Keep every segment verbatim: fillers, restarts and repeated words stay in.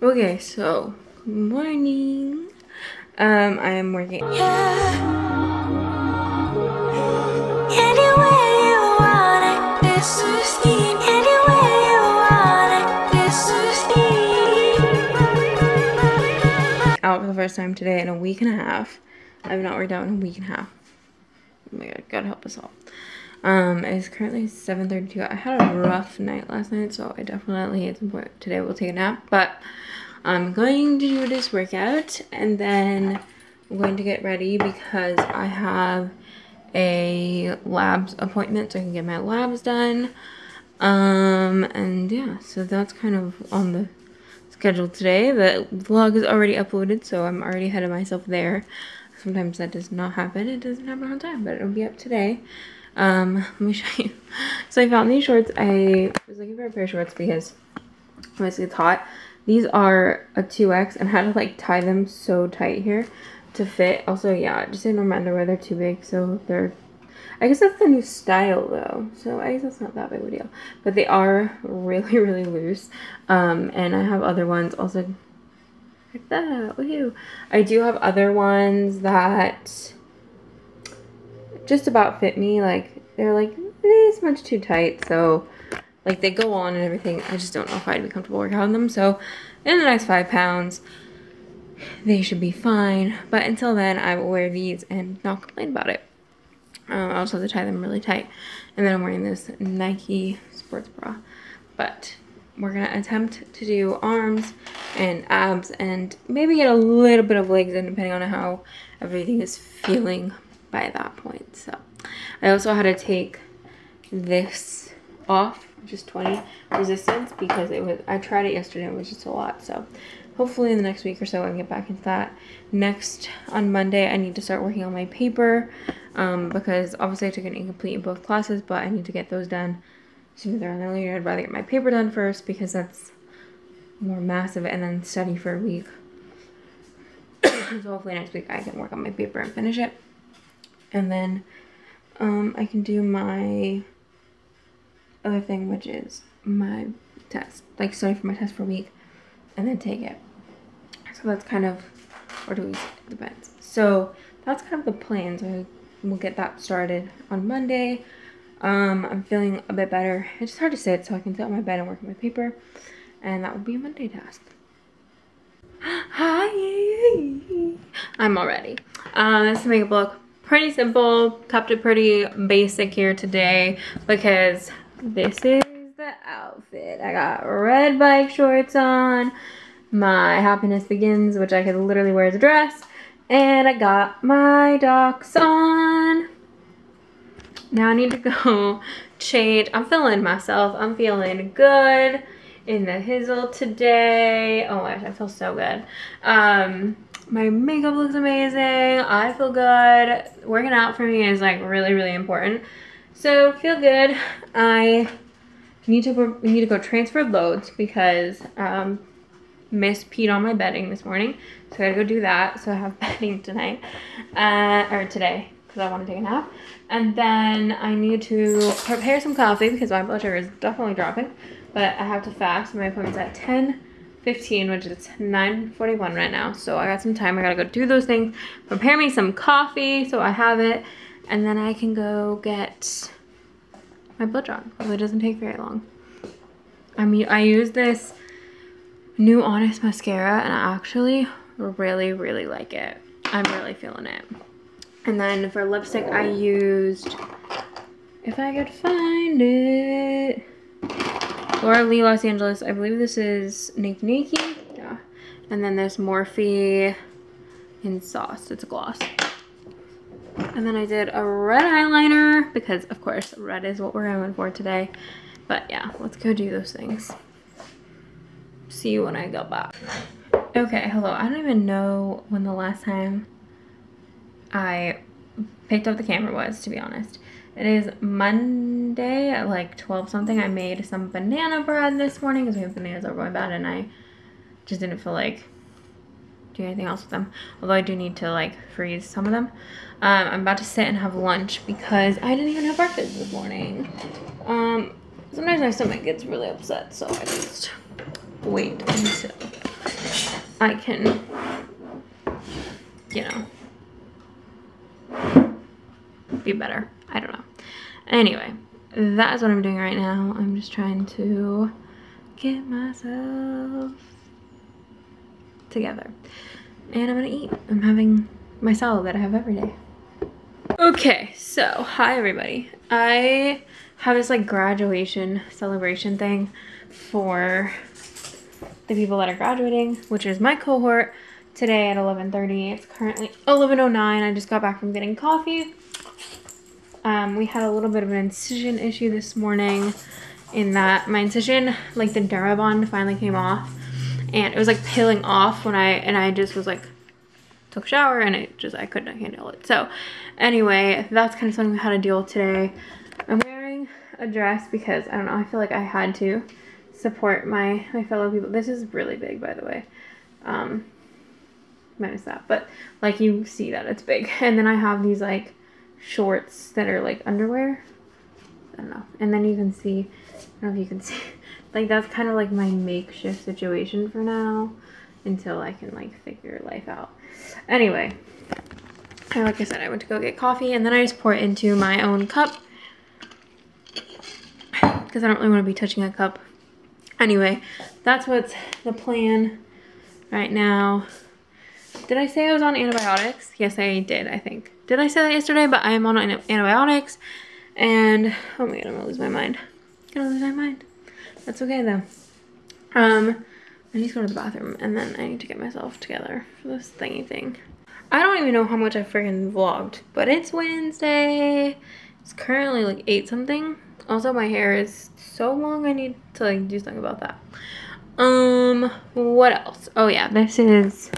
Okay, so morning. Um, I am working. Yeah. Anywhere you want it, this is the anywhere you want it, this is the out for the first time today in a week and a half. I've not worked out in a week and a half. Oh my god, God help us all. Um, it is currently seven thirty-two. I had a rough night last night, so I definitely at some point today will take a nap, but I'm going to do this workout and then I'm going to get ready because I have a labs appointment so I can get my labs done. Um, and yeah, so that's kind of on the schedule today. The vlog is already uploaded, so I'm already ahead of myself there. Sometimes that does not happen. It doesn't happen on time, but it'll be up today. Um, let me show you. So I found these shorts. I was looking for a pair of shorts because obviously it's hot. These are a two X and I had to like tie them so tight here to fit. Also, yeah, just in normal underwear, they're too big. So they're, I guess that's the new style though. So I guess that's not that big of a deal, but they are really, really loose. Um, and I have other ones also like that. Woohoo. I do have other ones that just about fit me, like they're like this much too tight, so like they go on and everything. I just don't know if I'd be comfortable working on them, so in the next five pounds they should be fine, but until then I will wear these and not complain about it. um, I also have to tie them really tight, and then I'm wearing this Nike sports bra, but we're gonna attempt to do arms and abs and maybe get a little bit of legs in depending on how everything is feeling by that point. So I also had to take this off, which is twenty resistance, because it was, I tried it yesterday, it was just a lot. So hopefully in the next week or so I can get back into that. Next on Monday I need to start working on my paper, um because obviously I took an incomplete in both classes, but I need to get those done sooner than later. I'd rather get my paper done first because that's more massive, and then study for a week. So hopefully next week I can work on my paper and finish it. And then um, I can do my other thing, which is my test, like study for my test for a week and then take it. So that's kind of, or do we, it depends. So that's kind of the plan. So we'll get that started on Monday. Um, I'm feeling a bit better. It's just hard to sit, so I can sit on my bed and work on my paper. And that will be a Monday task. Hi! I'm all ready. Um, that's the makeup look. Pretty simple, kept it pretty basic here today because this is the outfit. I got red bike shorts on, my happiness begins, which I could literally wear as a dress, and I got my docs on. Now I need to go change. I'm feeling myself, I'm feeling good in the hizzle today. Oh my gosh, I feel so good. Um, My makeup looks amazing. I feel good. Working out for me is like really, really important. So feel good. I need to need to go transfer loads because um, Miss peed on my bedding this morning. So I gotta go do that. So I have bedding tonight, uh, or today, because I want to take a nap. And then I need to prepare some coffee because my blood sugar is definitely dropping. But I have to fast. My appointment's at ten fifteen, which is nine forty-one right now, so I got some time. I gotta go do those things, prepare me some coffee so I have it, and then I can go get my blood drawn. It doesn't take very long. I mean, I use this new Honest mascara and I actually really, really like it. I'm really feeling it. And then for lipstick I used, if I could find it, Laura Lee Los Angeles. I believe this is Nike Nike. Yeah. And then there's Morphe in Sauce. It's a gloss. And then I did a red eyeliner because, of course, red is what we're going for today. But yeah, let's go do those things. See you when I go back. Okay, hello. I don't even know when the last time I picked up the camera was, to be honest. It is Monday at like twelve something. I made some banana bread this morning because we have bananas over my bed and I just didn't feel like doing anything else with them. Although I do need to like freeze some of them. Um, I'm about to sit and have lunch because I didn't even have breakfast this morning. Um, sometimes my stomach gets really upset, so I just wait until I can, you know, be better. I don't know. Anyway, that is what I'm doing right now. I'm just trying to get myself together. And I'm gonna eat. I'm having my salad that I have every day. Okay, so hi everybody. I have this like graduation celebration thing for the people that are graduating, which is my cohort today at eleven thirty. It's currently eleven oh nine. I just got back from getting coffee. Um, we had a little bit of an incision issue this morning in that my incision, like the DuraBond, finally came off, and it was like peeling off when I, and I just was like, took a shower and it just, I couldn't handle it. So anyway, that's kind of something we had to deal with today. I'm wearing a dress because I don't know, I feel like I had to support my, my fellow people. This is really big, by the way. Um, minus that, but like you see that it's big. And then I have these like shorts that are like underwear. I don't know. And then you can see, I don't know if you can see, like that's kind of like my makeshift situation for now until I can like figure life out. Anyway, like I said, I went to go get coffee and then I just pour it into my own cup because I don't really want to be touching a cup. Anyway, that's what's the plan right now. Did I say I was on antibiotics? Yes, I did, I think. Did I say that yesterday? But I am on antibiotics and, oh my God, I'm gonna lose my mind. I'm gonna lose my mind. That's okay though. Um, I need to go to the bathroom and then I need to get myself together for this thingy thing. I don't even know how much I freaking vlogged, but it's Wednesday. It's currently like eight something. Also, my hair is so long, I need to like do something about that. Um, what else? Oh yeah, this is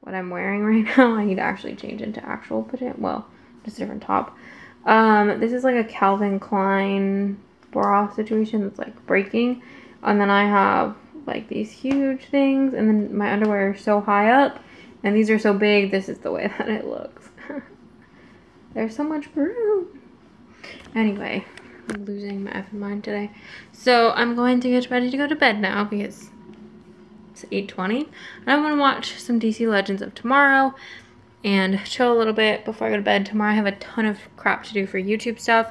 what I'm wearing right now. I need to actually change into actual pajama, well, just a different top. Um, this is like a Calvin Klein bra situation that's like breaking. And then I have like these huge things, and then my underwear is so high up and these are so big. This is the way that it looks. There's so much room. Anyway, I'm losing my effing mind today. So I'm going to get ready to go to bed now because it's eight twenty, and I'm going to watch some D C Legends of tomorrow and chill a little bit before I go to bed. Tomorrow I have a ton of crap to do for YouTube stuff,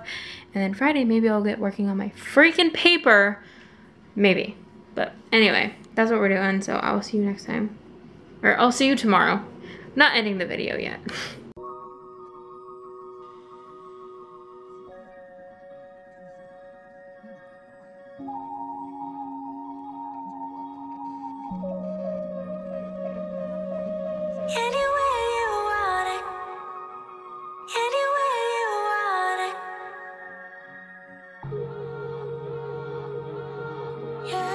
and then Friday maybe I'll get working on my freaking paper, maybe. But anyway, that's what we're doing, so I will see you next time. Or I'll see you tomorrow. I'm not ending the video yet.